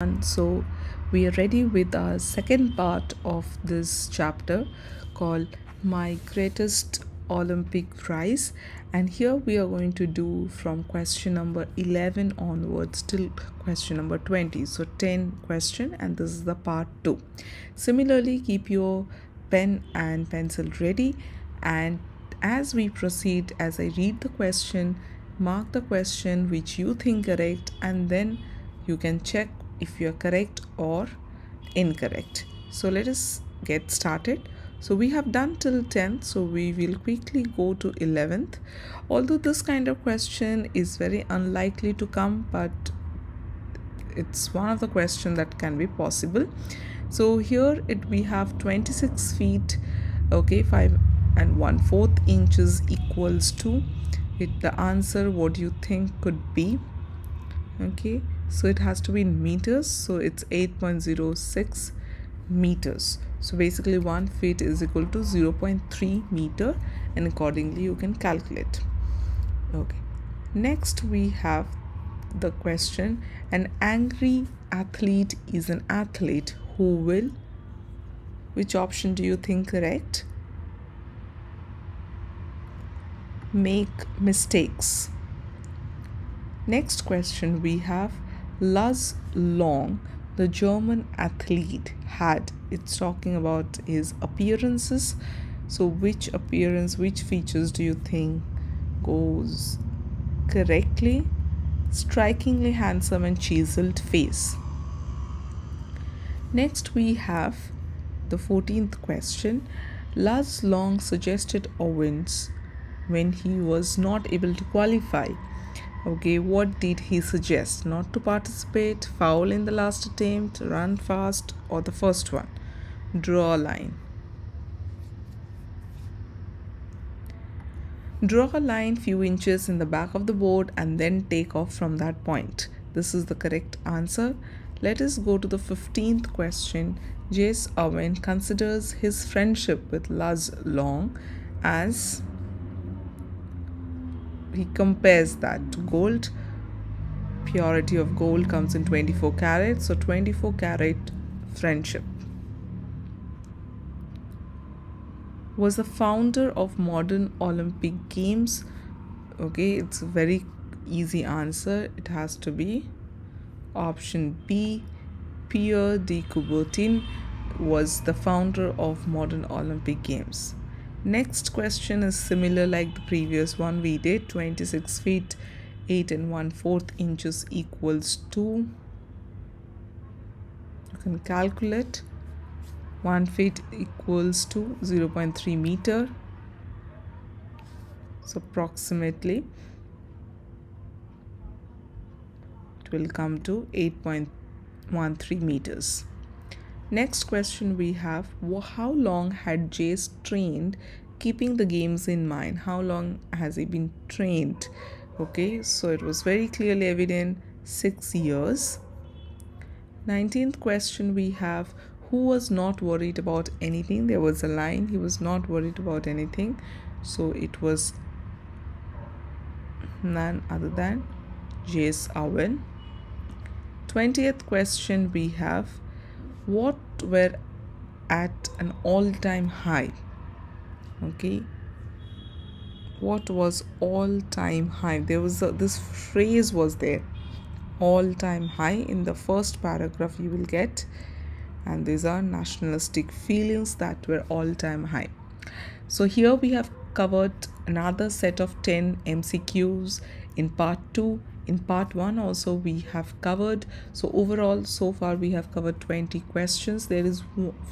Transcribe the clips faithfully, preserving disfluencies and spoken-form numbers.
And so we are ready with our second part of this chapter called My Greatest Olympic Prize, and here we are going to do from question number eleven onwards till question number twenty, so ten question, and this is the part two. Similarly, keep your pen and pencil ready, and as we proceed, as I read the question, mark the question which you think correct, and then you can check if you are correct or incorrect. So let us get started. So we have done till ten, so we will quickly go to eleventh. Although this kind of question is very unlikely to come, but it's one of the questions that can be possible. So here it we have twenty-six feet, okay, five and one fourth inches equals to it. The answer, what do you think could be? Okay, so it has to be in meters, so it's eight point zero six meters. So basically one feet is equal to zero point three meter, and accordingly you can calculate. Okay, next we have the question, an angry athlete is an athlete who will, which option do you think correct? Make mistakes. Next question we have, Luz Long, the German athlete, had, it's talking about his appearances, so which appearance, which features do you think goes correctly? Strikingly handsome and chiseled face. Next we have the fourteenth question, Lars Long suggested Owens when he was not able to qualify. Okay, what did he suggest? Not to participate, foul in the last attempt, run fast, or the first one, draw a line. Draw a line few inches in the back of the board and then take off from that point. This is the correct answer. Let us go to the fifteenth question. Jesse Owens considers his friendship with Luz Long as, he compares that to gold. Purity of gold comes in twenty-four carat, so twenty-four carat friendship. Was the founder of modern Olympic Games. Okay, it's a very easy answer. It has to be option B. Pierre de Coubertin was the founder of modern Olympic Games. Next question is similar like the previous one we did. twenty-six feet eight and one fourth inches equals to, you can calculate, one feet equals to zero point three meter, so approximately it will come to eight point one three meters. Next question we have, how long had Jace trained, keeping the games in mind? How long has he been trained? Okay, so it was very clearly evident, six years. nineteenth question we have, who was not worried about anything? There was a line, he was not worried about anything. So it was none other than Jesse Owens. twentieth question we have, what were at an all-time high? Okay, what was all-time high? There was a, this phrase was there, all-time high, in the first paragraph you will get, and these are nationalistic feelings that were all-time high. So here we have covered another set of ten M C Qs in part two. In part one also we have covered, so overall so far we have covered twenty questions. There is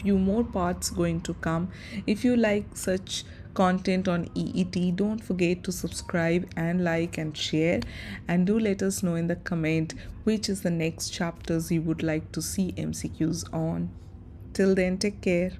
few more parts going to come. If you like such content on E E T, don't forget to subscribe and like and share, and do let us know in the comment which is the next chapters you would like to see M C Qs on. Till then, take care.